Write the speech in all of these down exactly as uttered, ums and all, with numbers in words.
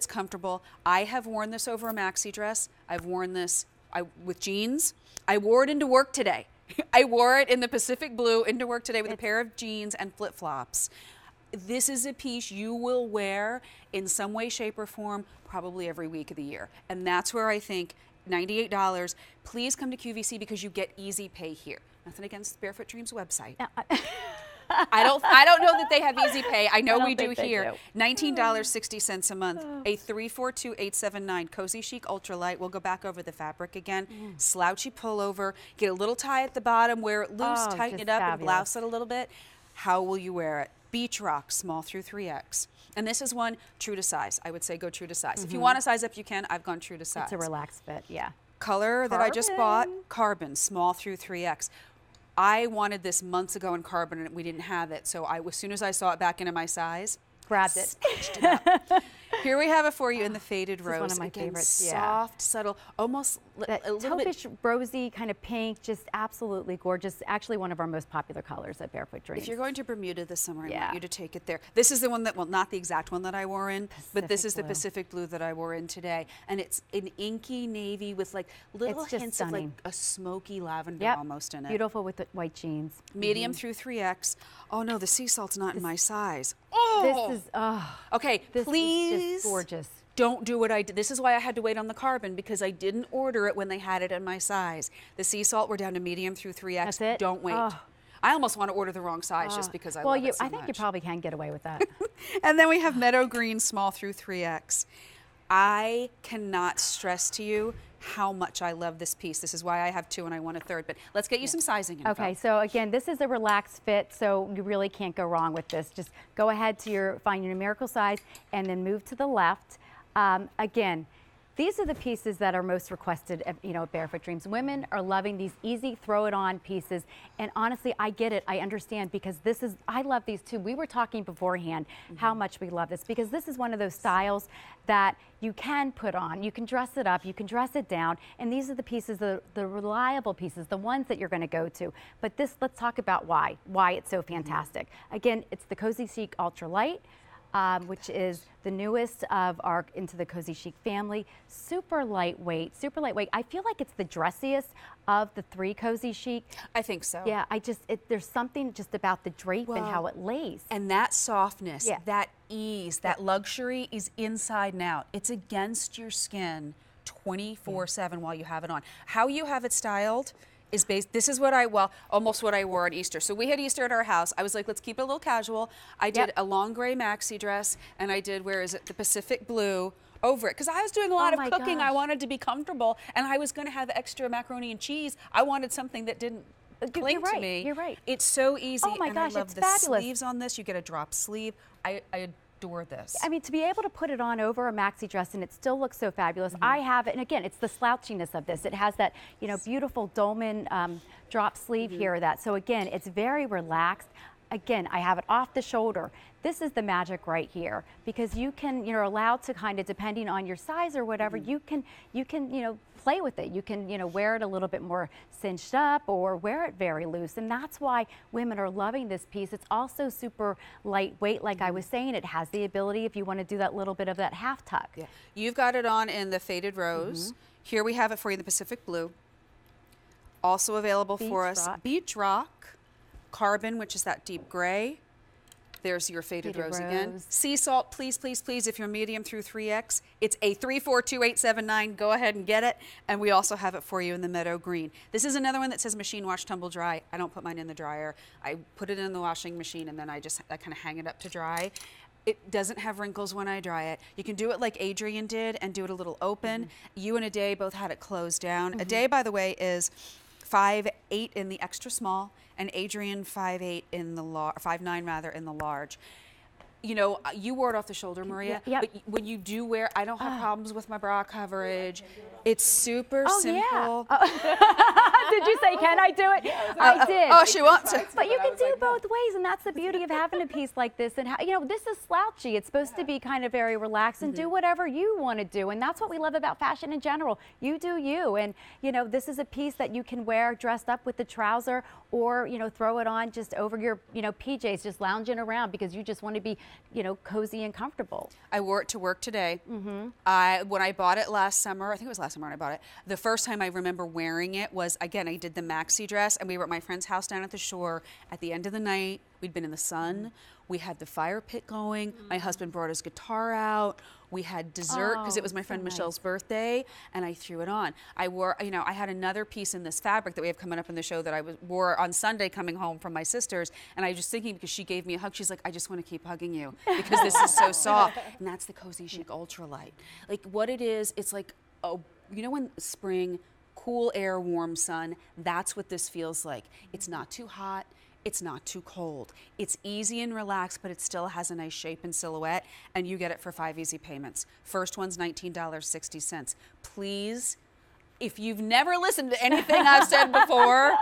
it's comfortable. I have worn this over a maxi dress. I've worn this I, with jeans. I wore it into work today. I wore it in the Pacific blue into work today with a pair of jeans and flip-flops. This is a piece you will wear in some way, shape, or form probably every week of the year. And that's where I think ninety-eight dollars, please come to Q V C because you get easy pay here. Nothing against Barefoot Dreams website. No, I I don't I don't know that they have easy pay. I know I we do here. Do. nineteen dollars and sixty cents a month. A three four two eight seven nine CozyChic Ultra Lite. We'll go back over the fabric again. Mm. Slouchy pullover. Get a little tie at the bottom, wear it loose, oh, tighten it up, fabulous. And blouse it a little bit. How will you wear it? Beach Rock, small through three X. And this is one true to size. I would say go true to size. Mm-hmm. If you want to size up, you can. I've gone true to size. It's a relaxed fit, yeah. Color Carbon. That I just bought, Carbon, small through three X. I wanted this months ago in Carbon and we didn't have it. So I, as soon as I saw it back into my size, grabbed it. Snatched it up. Here we have it for you in the Faded Rose. This is one of my Again, favorites. Yeah. Soft, subtle, almost that a little bit rosy, kind of pink, just absolutely gorgeous. Actually, one of our most popular colors at Barefoot Dreams. If you're going to Bermuda this summer, yeah. I want you to take it there. This is the one that, well, not the exact one that I wore in, Pacific but this is blue. The Pacific blue that I wore in today. And it's an inky navy with like little hints stunning. Of like a smoky lavender yep. almost in it. Beautiful with the white jeans. Medium mm-hmm. through three X. Oh no, the sea salt's not this, in my size. Oh! This is, oh. Okay, this please. Is just gorgeous. Don't do what I did. This is why I had to wait on the Carbon because I didn't order it when they had it in my size. The sea salt we're down to medium through three X. That's it? Don't wait. Oh. I almost want to order the wrong size oh. just because I well, love you, it so I think much. You probably can get away with that. And then we have Meadow Green small through three X. I cannot stress to you how much I love this piece. This is why I have two and I want a third, but let's get you yes. some sizing info. Okay, so again, this is a relaxed fit, so you really can't go wrong with this. Just go ahead to your, find your numerical size and then move to the left. Um, again, these are the pieces that are most requested, you know, at Barefoot Dreams. Women are loving these easy throw it on pieces. And honestly, I get it. I understand because this is, I love these too. We were talking beforehand mm-hmm. how much we love this because this is one of those styles that you can put on. You can dress it up, you can dress it down. And these are the pieces, the, the reliable pieces, the ones that you're going to go to. But this, let's talk about why, why it's so fantastic. Mm-hmm. Again, it's the CozyChic Ultra Lite. Um, which is the newest of our into the CozyChic family. Super lightweight, super lightweight. I feel like it's the dressiest of the three CozyChic. I think so. Yeah, I just, it, there's something just about the drape well, and how it lays. And that softness, yeah. that ease, that yeah. luxury is inside and out. It's against your skin twenty-four seven yeah. while you have it on. How you have it styled is based, this is what I, well, almost what I wore on Easter. So we had Easter at our house. I was like, let's keep it a little casual. I did yep. a long gray maxi dress and I did, where is it, the Pacific blue over it. Because I was doing a lot oh of cooking. Gosh. I wanted to be comfortable and I was going to have extra macaroni and cheese. I wanted something that didn't cling you're right, to me. You're right. It's so easy. Oh my and gosh, I love it's the fabulous. Sleeves on this. You get a drop sleeve. I, I adore this. I mean, to be able to put it on over a maxi dress and it still looks so fabulous. Mm-hmm. I have it, and again, it's the slouchiness of this. It has that, you know, beautiful dolman um, drop sleeve mm-hmm. here. That so again, it's very relaxed. Again, I have it off the shoulder. This is the magic right here because you can, you know, allowed to kind of depending on your size or whatever, mm-hmm. you can, you can, you know, play with it. You can, you know, wear it a little bit more cinched up or wear it very loose. And that's why women are loving this piece. It's also super lightweight. Like mm-hmm. I was saying, it has the ability if you want to do that little bit of that half tuck. Yeah. You've got it on in the Faded Rose. Mm-hmm. Here we have it for you in the Pacific Blue. Also available Beach for us, rock. Beach Rock. Carbon, which is that deep gray. There's your Faded, Faded Rose, Rose again. Sea Salt, please, please, please, if you're medium through three X, it's a three four two eight seven nine. Go ahead and get it. And we also have it for you in the Meadow Green. This is another one that says machine wash, tumble dry. I don't put mine in the dryer. I put it in the washing machine and then I just I kind of hang it up to dry. It doesn't have wrinkles when I dry it. You can do it like Adrian did and do it a little open. Mm-hmm. You and Aday both had it closed down. Mm-hmm. Aday, by the way, is five eight in the extra small, and Adrian five eight in the large, five nine rather in the large. You know, you wore it off the shoulder, Maria. Yeah, yeah. But when you do wear, I don't have uh, problems with my bra coverage. Yeah, It's super oh, simple. Yeah. Oh. Did you say, can I do it? Yeah, I, like, I did. Oh, she wants it. But you can do like, both ways, and that's the beauty of having a piece like this. And how, you know, this is slouchy. It's supposed yeah. to be kind of very relaxed and mm-hmm. do whatever you want to do. And that's what we love about fashion in general. You do you. And, you know, this is a piece that you can wear dressed up with the trouser or, you know, throw it on just over your, you know, P Js, just lounging around because you just want to be, you know, cozy and comfortable. I wore it to work today. Mm-hmm. I, when I bought it last summer, I think it was last summer when I bought it, the first time I remember wearing it was, again, I did the maxi dress, and we were at my friend's house down at the shore at the end of the night. We'd been in the sun. We had the fire pit going. Mm-hmm. My husband brought his guitar out. We had dessert because oh, it was my friend so Michelle's nice. birthday, and I threw it on. I wore, you know, I had another piece in this fabric that we have coming up in the show that I was, wore on Sunday coming home from my sister's, and I was just thinking because she gave me a hug. She's like, I just want to keep hugging you because this is so soft, and that's the CozyChic Ultra Lite. Like what it is, it's like, oh, you know when spring, cool air, warm sun, that's what this feels like. It's not too hot. It's not too cold. It's easy and relaxed, but it still has a nice shape and silhouette, and you get it for five easy payments. First one's nineteen dollars and sixty cents. Please, if you've never listened to anything I've said before,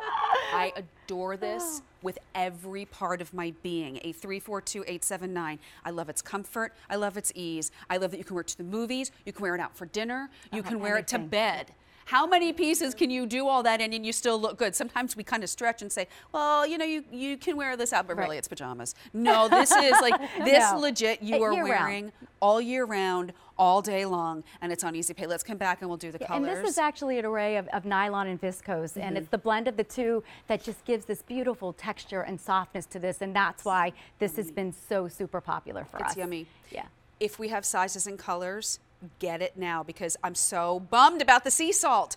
I adore this with every part of my being. A three four two eight seven nine. I love its comfort. I love its ease. I love that you can wear it to the movies. You can wear it out for dinner. You can wear it to bed. How many pieces can you do all that in and you still look good? Sometimes we kind of stretch and say, well, you know, you, you can wear this out, but right. really it's pajamas. No, this is like, this no. legit you are year wearing round. all year round, all day long, and it's on Easy Pay. Let's come back and we'll do the yeah, colors. And this is actually an array of, of nylon and viscose, mm-hmm. and it's the blend of the two that just gives this beautiful texture and softness to this, and that's why this has been so super popular for it's us. It's yummy. Yeah. If we have sizes and colors, get it now because I'm so bummed about the sea salt.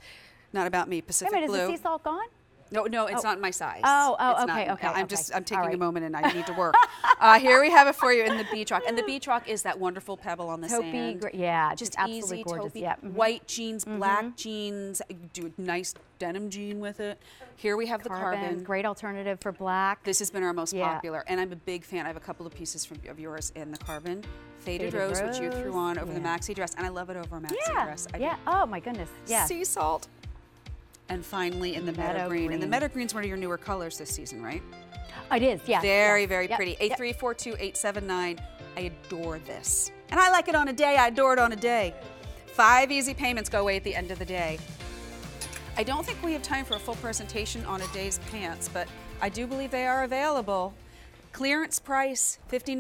Not about me, Pacific Blue. Wait a minute, is the sea salt gone? No, no, it's oh. not in my size. Oh, oh, it's okay, not, okay. I'm okay. just, I'm taking right. a moment and I need to work. uh, here we have it for you in the beach rock. And the beach rock is that wonderful pebble on the taupey, sand. Yeah, just absolutely easy, gorgeous. Taupey, yeah. mm-hmm. White jeans, black mm-hmm. jeans, do a nice denim jean with it. Here we have carbon, the carbon. Great alternative for black. This has been our most yeah. popular. And I'm a big fan. I have a couple of pieces from, of yours in the carbon. Faded, Faded rose, rose, which you threw on over yeah. the maxi dress. And I love it over a maxi yeah. dress. I yeah, do. Oh my goodness, yeah. Sea salt. And finally in the meadow, meadow green. green. And the meadow green's one of your newer colors this season, right? It is, yeah. Very, yeah. very yep. pretty. Yep. eight three four two eight seven nine. I adore this. And I like it on a day. I adore it on a day. Five easy payments go away at the end of the day. I don't think we have time for a full presentation on a day's pants, but I do believe they are available. Clearance price, fifty-nine dollars.